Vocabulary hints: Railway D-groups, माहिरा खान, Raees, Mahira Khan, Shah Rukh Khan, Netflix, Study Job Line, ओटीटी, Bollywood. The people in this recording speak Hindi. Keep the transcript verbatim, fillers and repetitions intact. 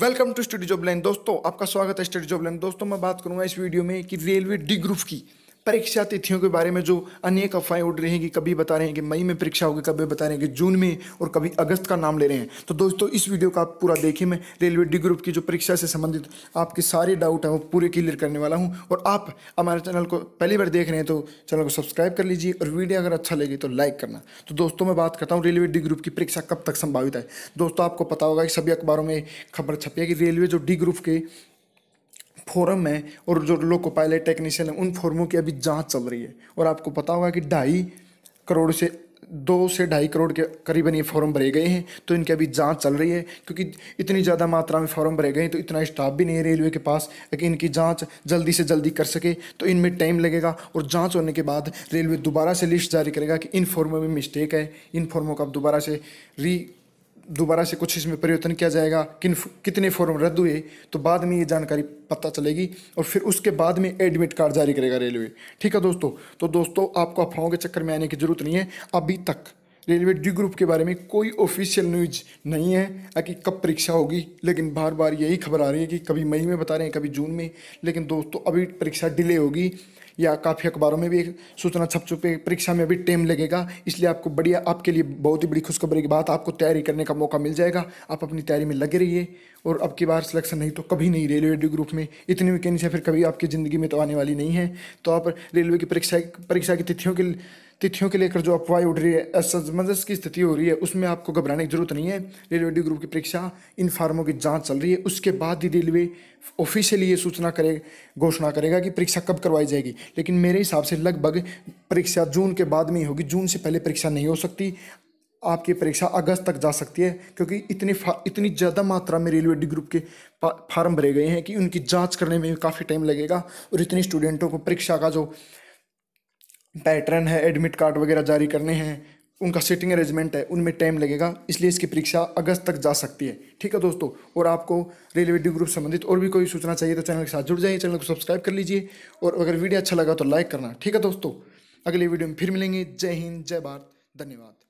Welcome to study job line दोस्तों, आपका स्वागत है स्टडी जॉब लाइन। दोस्तों मैं बात करूंगा इस वीडियो में कि रेलवे डी ग्रुप की परीक्षा तिथियों के बारे में, जो अनेक अफवाहें उड़ रही हैं कि कभी बता रहे हैं कि मई में परीक्षा होगी, कभी बता रहे हैं कि जून में, और कभी अगस्त का नाम ले रहे हैं। तो दोस्तों इस वीडियो का आप पूरा देखिए। मैं रेलवे डी ग्रुप की जो परीक्षा से संबंधित आपके सारे डाउट हैं वो पूरे क्लियर करने वाला हूँ। और आप हमारे चैनल को पहली बार देख रहे हैं तो चैनल को सब्सक्राइब कर लीजिए और वीडियो अगर अच्छा लगे तो लाइक करना। तो दोस्तों मैं बात करता हूँ रेलवे डी ग्रुप की परीक्षा कब तक संभावित है। दोस्तों आपको पता होगा कि सभी अखबारों में खबर छपी है कि रेलवे जो डी ग्रुप के फोरम है और जो लोको पायलट टेक्नीशियन है उन फॉर्मों की अभी जांच चल रही है। और आपको पता होगा कि ढाई करोड़ से दो से ढाई करोड़ के करीबन ये फॉर्म भरे गए हैं, तो इनकी अभी जांच चल रही है। क्योंकि इतनी ज़्यादा मात्रा में फॉर्म भरे गए हैं तो इतना स्टाफ भी नहीं है रेलवे के पास कि इनकी जांच जल्दी से जल्दी कर सके, तो इनमें टाइम लगेगा। और जांच होने के बाद रेलवे दोबारा से लिस्ट जारी करेगा कि इन फॉर्मों में मिस्टेक है, इन फॉर्मों का दोबारा से री दोबारा से कुछ इसमें परिवर्तन किया जाएगा, किन कितने फॉर्म रद्द हुए, तो बाद में ये जानकारी पता चलेगी। और फिर उसके बाद में एडमिट कार्ड जारी करेगा रेलवे। ठीक है दोस्तों। तो दोस्तों आपको अफवाहों के चक्कर में आने की ज़रूरत नहीं है। अभी तक रेलवे डी ग्रुप के बारे में कोई ऑफिशियल न्यूज नहीं है कि कब परीक्षा होगी, लेकिन बार बार यही खबर आ रही है कि कभी मई में बता रहे हैं, कभी जून में। लेकिन दोस्तों अभी परीक्षा डिले होगी, या काफ़ी अखबारों में भी एक सूचना छप चुकी है परीक्षा में अभी टाइम लगेगा। इसलिए आपको बढ़िया, आपके लिए बहुत ही बड़ी खुशखबरी की बात, आपको तैयारी करने का मौका मिल जाएगा। आप अपनी तैयारी में लगे रहिए, और अब की बार सिलेक्शन नहीं तो कभी नहीं, रेलवे डी ग्रुप में इतनी वैकेंसी फिर कभी आपकी ज़िंदगी में तो आने वाली नहीं है। तो आप रेलवे की परीक्षा परीक्षा की तिथियों के तिथियों के लेकर जो अफवाह उठ रही है, असमंजस की स्थिति हो रही है, उसमें आपको घबराने की जरूरत नहीं है। रेलवे डी ग्रुप की परीक्षा इन फार्मों की जांच चल रही है, उसके बाद ही रेलवे ऑफिशियली ये सूचना करे घोषणा करेगा कि परीक्षा कब करवाई जाएगी। लेकिन मेरे हिसाब से लगभग परीक्षा जून के बाद में ही होगी, जून से पहले परीक्षा नहीं हो सकती। आपकी परीक्षा अगस्त तक जा सकती है, क्योंकि इतनी इतनी ज़्यादा मात्रा में रेलवे डी ग्रुप के फार्म भरे गए हैं कि उनकी जाँच करने में काफ़ी टाइम लगेगा। और इतने स्टूडेंटों को परीक्षा का जो पैटर्न है, एडमिट कार्ड वगैरह जारी करने हैं, उनका सीटिंग अरेंजमेंट है, उनमें टाइम लगेगा। इसलिए इसकी परीक्षा अगस्त तक जा सकती है। ठीक है दोस्तों। और आपको रेलवे डी ग्रुप संबंधित और भी कोई सूचना चाहिए तो चैनल के साथ जुड़ जाइए, चैनल को सब्सक्राइब कर लीजिए, और अगर वीडियो अच्छा लगा तो लाइक करना। ठीक है दोस्तों, अगले वीडियो में फिर मिलेंगे। जय हिंद, जय भारत, धन्यवाद।